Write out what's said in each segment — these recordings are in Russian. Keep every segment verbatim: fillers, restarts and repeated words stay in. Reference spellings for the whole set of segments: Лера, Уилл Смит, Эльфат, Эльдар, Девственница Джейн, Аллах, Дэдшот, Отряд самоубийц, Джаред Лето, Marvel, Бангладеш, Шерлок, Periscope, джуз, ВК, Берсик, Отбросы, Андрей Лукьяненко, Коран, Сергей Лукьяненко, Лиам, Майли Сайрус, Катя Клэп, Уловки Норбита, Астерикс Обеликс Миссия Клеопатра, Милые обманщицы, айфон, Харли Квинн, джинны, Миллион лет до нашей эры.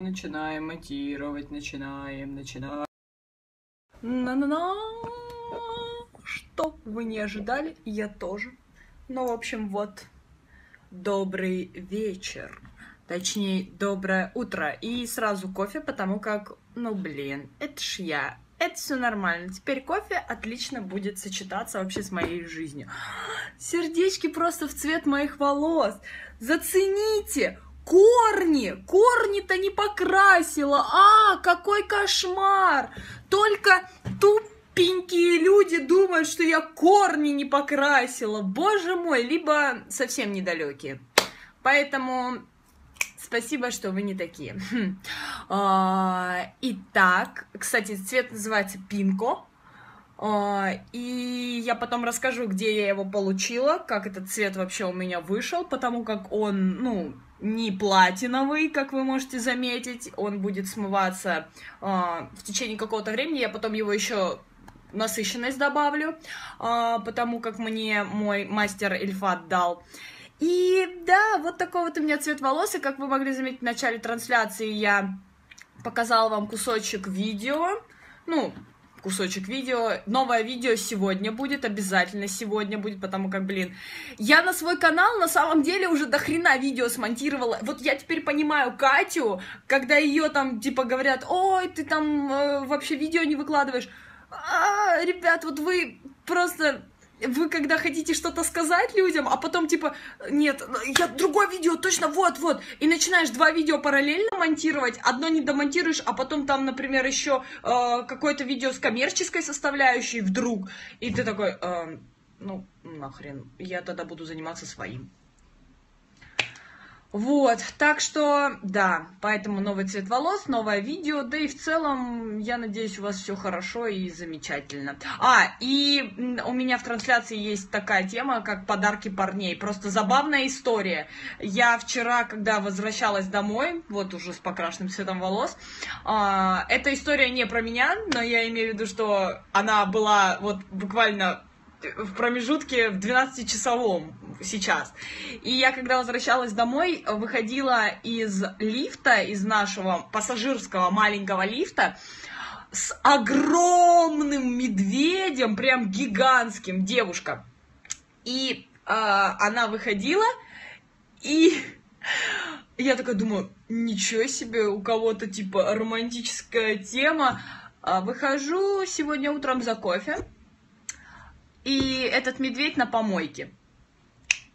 Начинаем монтировать, начинаем, начинаем. На-на-на! Что вы не ожидали? Я тоже. Ну, в общем, вот. Добрый вечер. Точнее, доброе утро. И сразу кофе, потому как, ну, блин, это ж я. Это все нормально. Теперь кофе отлично будет сочетаться вообще с моей жизнью. Сердечки просто в цвет моих волос. Зацените! Корни! Корни-то не покрасила! А, какой кошмар! Только тупенькие люди думают, что я корни не покрасила. Боже мой! Либо совсем недалекие. Поэтому спасибо, что вы не такие. Итак, кстати, цвет называется пинко. И я потом расскажу, где я его получила, как этот цвет вообще у меня вышел, потому как он, ну, не платиновый, как вы можете заметить, он будет смываться э, в течение какого-то времени, я потом его еще насыщенность добавлю, э, потому как мне мой мастер Эльфат дал. И да, вот такой вот у меня цвет волос, и как вы могли заметить в начале трансляции, я показала вам кусочек видео, ну, кусочек видео, новое видео сегодня будет, обязательно сегодня будет, потому как, блин, я на свой канал на самом деле уже до хрена видео смонтировала, вот я теперь понимаю Катю, когда ее там, типа, говорят, ой, ты там э, вообще видео не выкладываешь, а, ребят, вот вы просто... Вы когда хотите что-то сказать людям, а потом типа, нет, я другое видео, точно, вот-вот, и начинаешь два видео параллельно монтировать, одно не домонтируешь, а потом там, например, еще э, какое-то видео с коммерческой составляющей вдруг, и ты такой, э, ну, нахрен, я тогда буду заниматься своим. Вот, так что, да, поэтому новый цвет волос, новое видео, да и в целом, я надеюсь, у вас все хорошо и замечательно. А, и у меня в трансляции есть такая тема, как подарки парней, просто забавная история. Я вчера, когда возвращалась домой, вот уже с покрашенным цветом волос, э, эта история не про меня, но я имею в виду, что она была вот буквально... в промежутке в двенадцатичасовом сейчас. И я, когда возвращалась домой, выходила из лифта, из нашего пассажирского маленького лифта, с огромным медведем, прям гигантским, девушка. И э, она выходила, и я такая думаю, ничего себе, у кого-то типа романтическая тема. Выхожу сегодня утром за кофе. И этот медведь на помойке.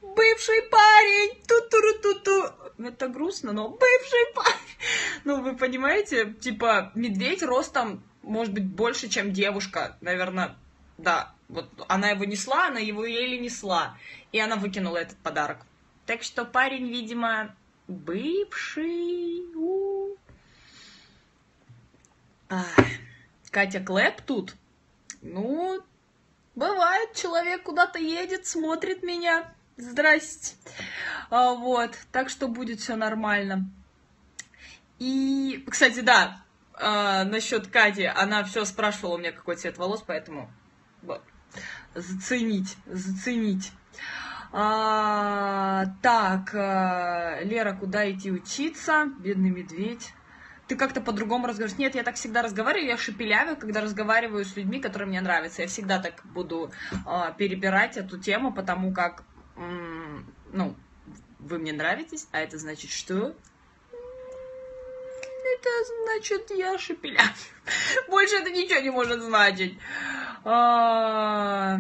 Бывший парень! Ту-ту-ру-ту-ту! Это грустно, но бывший парень! Ну, вы понимаете, типа, медведь ростом, может быть, больше, чем девушка. Наверное, да. Вот она его несла, она его еле несла. И она выкинула этот подарок. Так что парень, видимо, бывший. У-у-у. А, Катя Клэп тут. Ну... Бывает, человек куда-то едет, смотрит меня. Здрасте. А, вот, так что будет все нормально. И, кстати, да, а, насчет Кати, она все спрашивала у меня, какой цвет волос, поэтому вот. Заценить, заценить. А, так, а, Лера, куда идти учиться? Бедный медведь. Ты как-то по-другому разговариваешь. Нет, я так всегда разговариваю, я шепелявю, когда разговариваю с людьми, которые мне нравятся. Я всегда так буду э, перебирать эту тему, потому как, м-м, ну, вы мне нравитесь, а это значит, что... Это значит, я шепелявлю. Больше это ничего не может значить. А...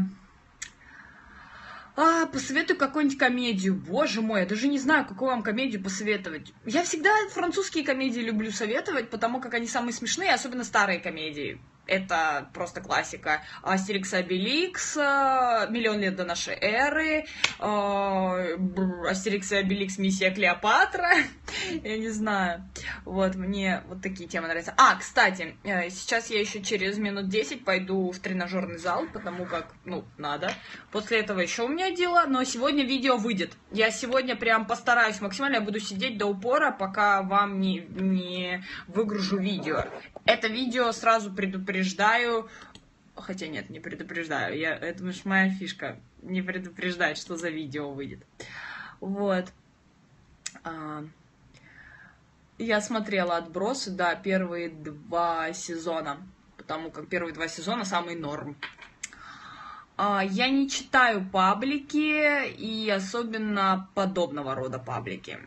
А, посоветую какую-нибудь комедию. Боже мой, я даже не знаю, какую вам комедию посоветовать. Я всегда французские комедии люблю советовать, потому как они самые смешные, особенно старые комедии. Это просто классика. Астерикс Обеликс, Миллион лет до нашей эры, Астерикс Обеликс Миссия Клеопатра. Я не знаю. Вот, мне вот такие темы нравятся. А, кстати, сейчас я еще через минут десять пойду в тренажерный зал, потому как, ну, надо. После этого еще у меня дело, но сегодня видео выйдет. Я сегодня прям постараюсь максимально, я буду сидеть до упора, пока вам не, не выгружу видео. Это видео сразу предупреждаю. Предупреждаю, хотя нет, не предупреждаю, я, это же моя фишка, не предупреждать, что за видео выйдет. Вот. А, Я смотрела «Отбросы», да, первые два сезона, потому как первые два сезона самый норм. Я не читаю паблики, и особенно подобного рода паблики.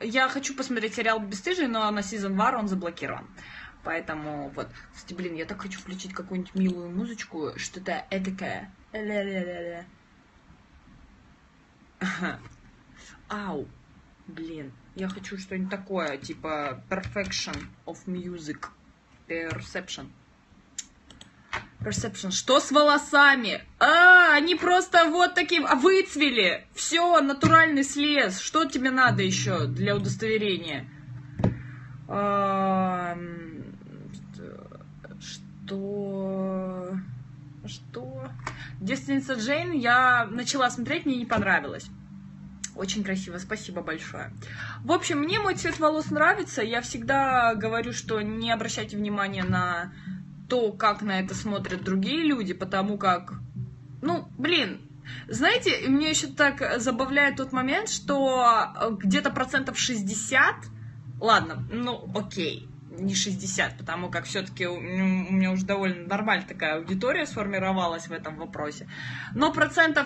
Я хочу посмотреть сериал «Бесстыжие», но на сезон два он заблокирован. Поэтому вот, кстати, блин, я так хочу включить какую-нибудь милую музычку, что-то этакое. Ау, блин, я хочу что-нибудь такое, типа Perfection of Music, Perception. Perception. Что с волосами? А, они просто вот таким выцвели. Все, натуральный слез. Что тебе надо еще для удостоверения? А, что? Что? Девственница Джейн я начала смотреть, мне не понравилось. Очень красиво, спасибо большое. В общем, мне мой цвет волос нравится. Я всегда говорю, что не обращайте внимания на то, как на это смотрят другие люди, потому как, ну, блин, знаете, мне еще так забавляет тот момент, что где-то процентов шестьдесят, ладно, ну, окей, не шестьдесят, потому как все-таки у меня уже довольно нормально такая аудитория сформировалась в этом вопросе, но процентов,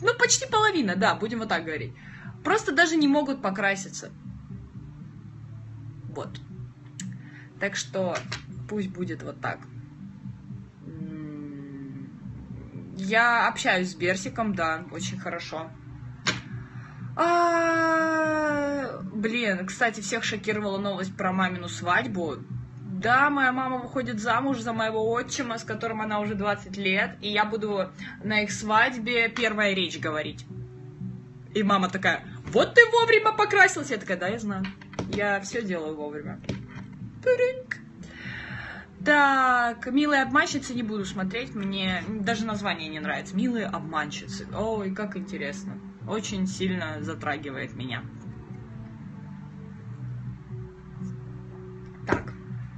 ну, почти половина, да, будем вот так говорить, просто даже не могут покраситься. Вот. Так что... Пусть будет вот так. Я общаюсь с Берсиком, да, очень хорошо. А, блин, кстати, всех шокировала новость про мамину свадьбу. Да, моя мама выходит замуж за моего отчима, с которым она уже двадцать лет, и я буду на их свадьбе первая речь говорить. И мама такая: вот ты вовремя покрасилась. Я такая: да, я знаю. Я все делаю вовремя. Туринг. Так, «Милые обманщицы» не буду смотреть, мне даже название не нравится. «Милые обманщицы». Ой, как интересно. Очень сильно затрагивает меня. Так,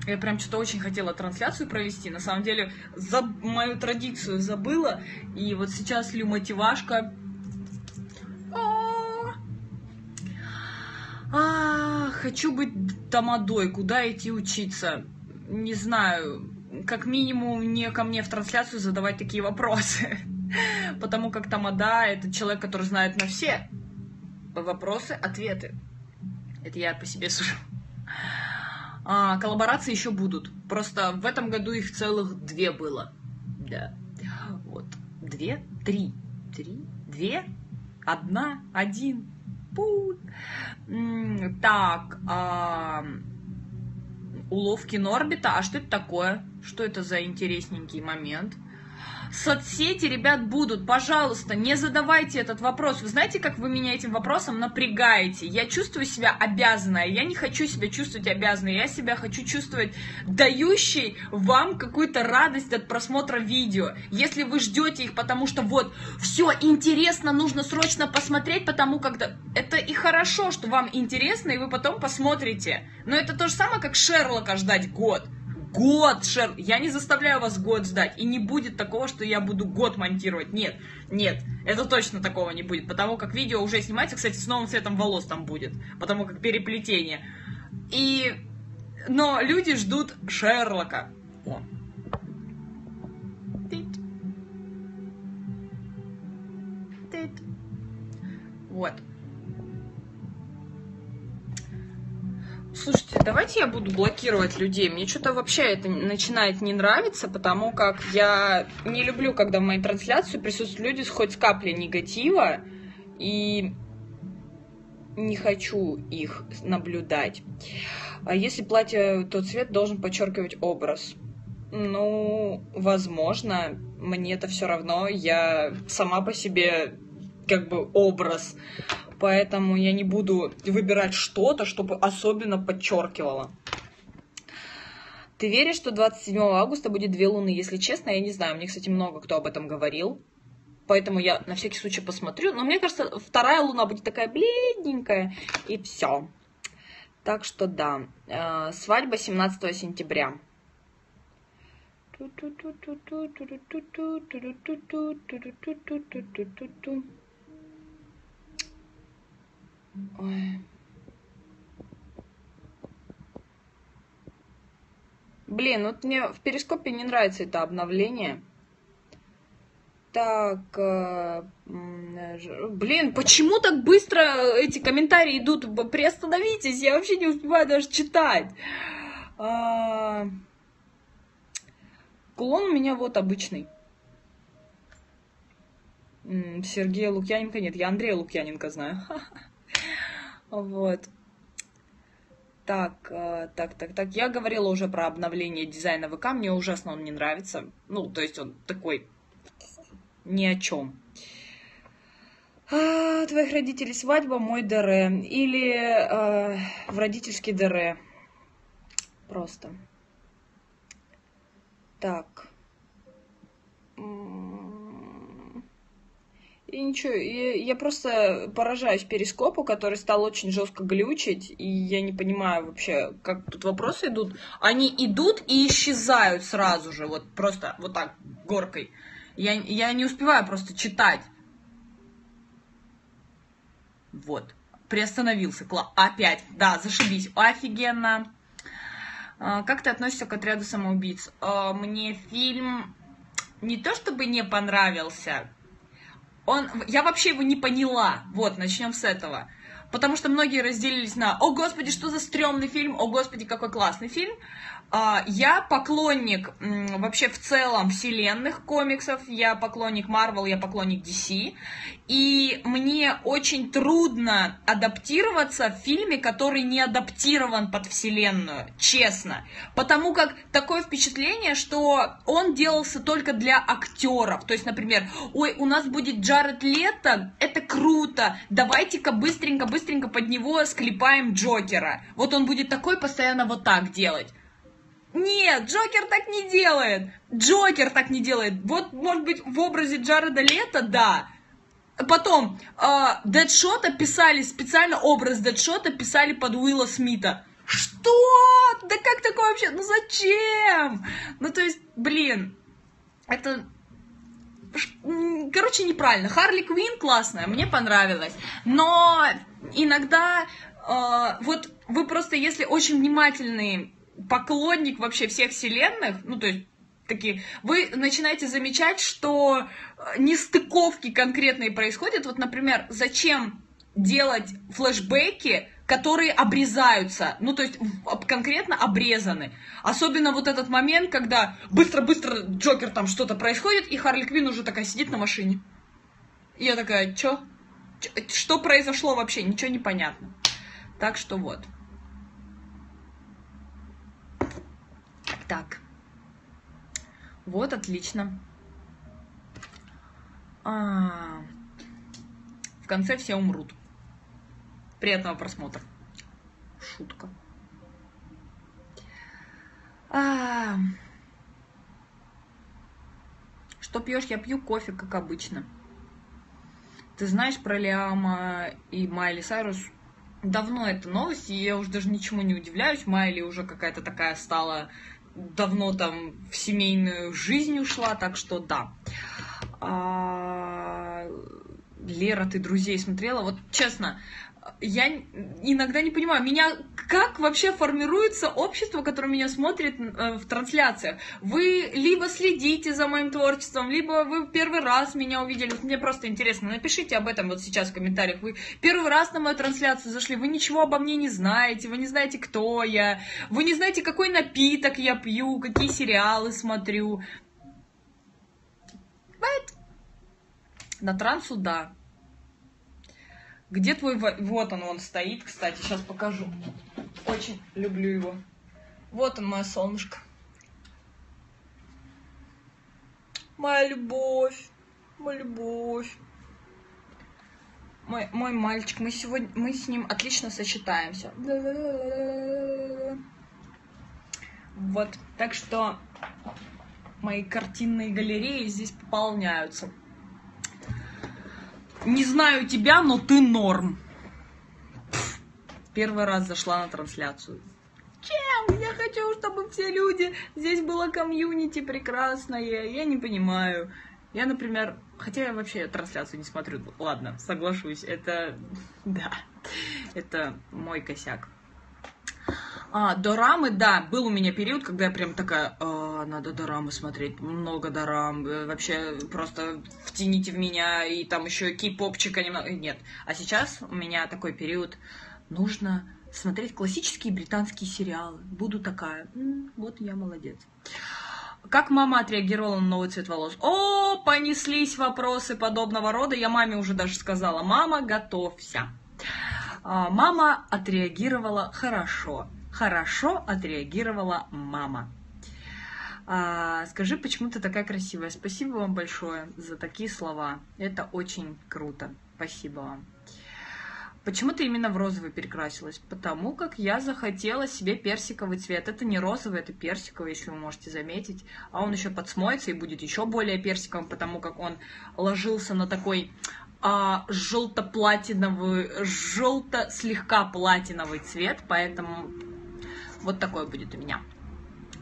я прям что-то очень хотела трансляцию провести. На самом деле, за мою традицию забыла. И вот сейчас лью мотивашка. Хочу быть тамадой. Куда идти учиться? Не знаю, как минимум не ко мне в трансляцию задавать такие вопросы, потому как тамада — это человек, который знает на все вопросы ответы. Это я по себе сужу. А, коллаборации еще будут, просто в этом году их целых две было. Да, вот две, три, три, две, одна, один. Пу. Так. А... Уловки Норбита. А что это такое? Что это за интересненький момент? Соцсети, ребят, будут. Пожалуйста, не задавайте этот вопрос. Вы знаете, как вы меня этим вопросом напрягаете? Я чувствую себя обязанной. Я не хочу себя чувствовать обязанной. Я себя хочу чувствовать дающей вам какую-то радость от просмотра видео. Если вы ждете их, потому что вот, все интересно, нужно срочно посмотреть, потому как это и хорошо, что вам интересно, и вы потом посмотрите. Но это то же самое, как Шерлока ждать год. Год, Шер... Я не заставляю вас год ждать. И не будет такого, что я буду год монтировать. Нет, нет, это точно такого не будет. Потому как видео уже снимается, кстати, с новым цветом волос там будет. Потому как переплетение. И... Но люди ждут Шерлока. О. Тит. Тит. Вот. Слушайте, давайте я буду блокировать людей. Мне что-то вообще это начинает не нравиться, потому как я не люблю, когда в моей трансляции присутствуют люди с хоть каплей негатива, и не хочу их наблюдать. Если платье, то цвет должен подчеркивать образ. Ну, возможно, мне это все равно. Я сама по себе как бы образ. Поэтому я не буду выбирать что-то, чтобы особенно подчеркивало. Ты веришь, что двадцать седьмого августа будет две луны? Если честно, я не знаю. Мне, кстати, много кто об этом говорил. Поэтому я на всякий случай посмотрю. Но мне кажется, вторая луна будет такая бледненькая. И все. Так что да. Свадьба семнадцатого сентября. Ой. Блин, вот мне в Перископе не нравится это обновление. Так, э, блин, почему так быстро эти комментарии идут? Приостановитесь, я вообще не успеваю даже читать. А, кулон у меня вот обычный. Сергея Лукьяненко нет, я Андрея Лукьяненко знаю. Вот. Так, так, так, так. Я говорила уже про обновление дизайна ВК. Мне ужасно он не нравится. Ну, то есть он такой ни о чем. А, твоих родителей свадьба, мой ДР. Или а, в родительский ДР. Просто. Так. И ничего, и я просто поражаюсь Перископу, который стал очень жестко глючить, и я не понимаю вообще, как тут вопросы идут. Они идут и исчезают сразу же, вот просто вот так, горкой. Я, я не успеваю просто читать. Вот, приостановился, Кла. Опять, да, зашибись, офигенно. Как ты относишься к отряду самоубийц? Мне фильм не то чтобы не понравился... Он, я вообще его не поняла. Вот, начнем с этого. Потому что многие разделились на «О, Господи, что за стрёмный фильм! О, Господи, какой классный фильм!» Я поклонник вообще в целом вселенных комиксов. Я поклонник Marvel, я поклонник ди си. И мне очень трудно адаптироваться в фильме, который не адаптирован под вселенную, честно. Потому как такое впечатление, что он делался только для актеров. То есть, например, «Ой, у нас будет Джаред Лето, это круто, давайте-ка быстренько-быстренько под него склепаем Джокера. Вот он будет такой, постоянно вот так делать». Нет, Джокер так не делает. Джокер так не делает. Вот, может быть, в образе Джареда Лето, да. Потом, э, Дэдшота писали, специально образ Дэдшота писали под Уилла Смита. Что? Да как такое вообще? Ну зачем? Ну то есть, блин, это... Короче, неправильно. Харли Квинн классная, мне понравилась. Но иногда, э, вот вы просто, если очень внимательные... поклонник вообще всех вселенных, ну, то есть, такие, вы начинаете замечать, что нестыковки конкретные происходят. Вот, например, зачем делать флешбеки, которые обрезаются, ну, то есть, конкретно обрезаны. Особенно вот этот момент, когда быстро-быстро Джокер там что-то происходит, и Харли Квинн уже такая сидит на машине. И я такая, чё? Что произошло вообще? Ничего не понятно. Так что вот. Так, вот, отлично. А-а-а. В конце все умрут. Приятного просмотра. Шутка. А-а-а. Что пьешь? Я пью кофе, как обычно. Ты знаешь про Лиама и Майли Сайрус? Давно это новость, и я уже даже ничему не удивляюсь. Майли уже какая-то такая стала... давно там в семейную жизнь ушла, так что да. А... Лера, ты «Друзей» смотрела? Вот честно, я иногда не понимаю, меня как вообще формируется общество, которое меня смотрит в трансляциях. Вы либо следите за моим творчеством, либо вы первый раз меня увидели. Вот мне просто интересно, напишите об этом вот сейчас в комментариях. Вы первый раз на мою трансляцию зашли, вы ничего обо мне не знаете, вы не знаете, кто я, вы не знаете, какой напиток я пью, какие сериалы смотрю. But... На трансу, да. Где твой... Вот он, он стоит, кстати, сейчас покажу. Очень люблю его. Вот он, мое солнышко. Моя любовь. Моя любовь. Мой, мой мальчик. Мы сегодня... Мы с ним отлично сочетаемся. Вот. Так что мои картинные галереи здесь пополняются. Не знаю тебя, но ты норм. Первый раз зашла на трансляцию. Зачем? Я хочу, чтобы все люди... Здесь было комьюнити прекрасное. Я не понимаю. Я, например... Хотя я вообще трансляцию не смотрю. Ладно, соглашусь. Это... Да. Это мой косяк. А, дорамы, да. Был у меня период, когда я прям такая... А, надо дорамы смотреть. Много дорам. Вообще просто втяните в меня. И там еще кей-попчика немного... Нет. А сейчас у меня такой период. Нужно... смотреть классические британские сериалы. Буду такая. М-м, вот я молодец. Как мама отреагировала на новый цвет волос? О, понеслись вопросы подобного рода. Я маме уже даже сказала. Мама, готовься. А, мама отреагировала хорошо. Хорошо отреагировала мама. А, скажи, почему ты такая красивая? Спасибо вам большое за такие слова. Это очень круто. Спасибо вам. Почему ты именно в розовый перекрасилась? Потому как я захотела себе персиковый цвет. Это не розовый, это персиковый, если вы можете заметить. А он еще подсмоется и будет еще более персиковым, потому как он ложился на такой а, желто-платиновый, желто-слегка платиновый цвет. Поэтому вот такой будет у меня.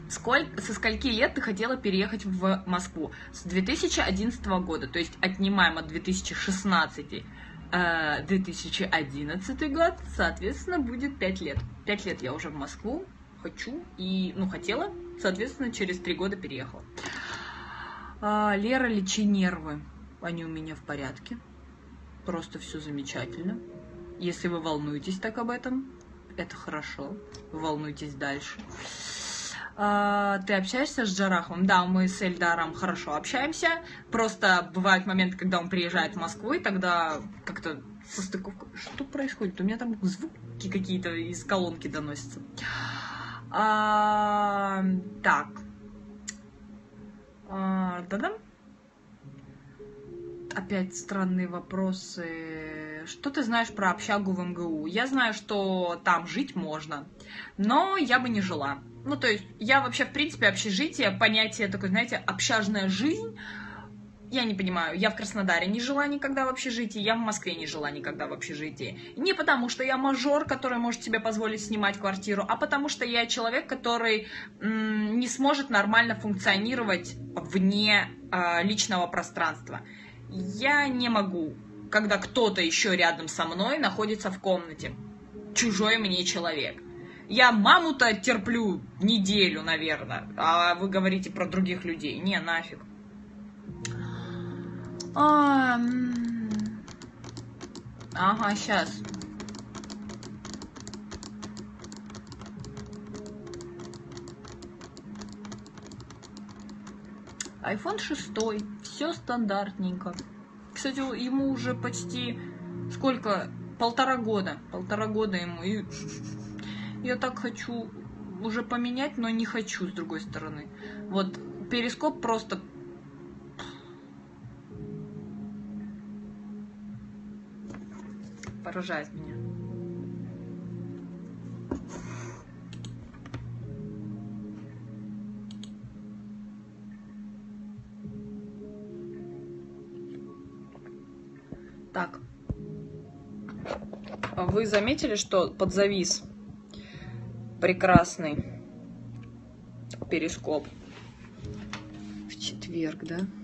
Сколько, со скольки лет ты хотела переехать в Москву? С две тысячи одиннадцатого года, то есть отнимаем от две тысячи шестнадцатого. две тысячи одиннадцатый год, соответственно, будет пять лет. пять лет я уже в Москву хочу и, ну, хотела, соответственно, через три года переехала. А, Лера, лечи нервы. Они у меня в порядке. Просто все замечательно. Если вы волнуетесь так об этом, это хорошо. Волнуйтесь дальше. А, ты общаешься с Джарахом? Да, мы с Эльдаром хорошо общаемся. Просто бывают моменты, когда он приезжает в Москву, и тогда как-то состыковка... Что происходит? У меня там звуки какие-то из колонки доносятся. А, так. А, да-да. Опять странные вопросы. Что ты знаешь про общагу в эм гэ у? Я знаю, что там жить можно, но я бы не жила. Ну, то есть, я вообще, в принципе, общежитие, понятие такое, знаете, общажная жизнь, я не понимаю. Я в Краснодаре не жила никогда в общежитии, я в Москве не жила никогда в общежитии. Не потому, что я мажор, который может себе позволить снимать квартиру, а потому, что я человек, который м- не сможет нормально функционировать вне э, личного пространства. Я не могу, когда кто-то еще рядом со мной находится в комнате, чужой мне человек. Я маму-то терплю неделю, наверное, а вы говорите про других людей. Не, нафиг. А... Ага, сейчас. айфон шесть. Все стандартненько. Кстати, ему уже почти сколько? Полтора года. Полтора года ему и... Я так хочу уже поменять, но не хочу, с другой стороны. Вот, перископ просто... Поражает меня. Так. Вы заметили, что подзавис? Прекрасный перископ в четверг, да?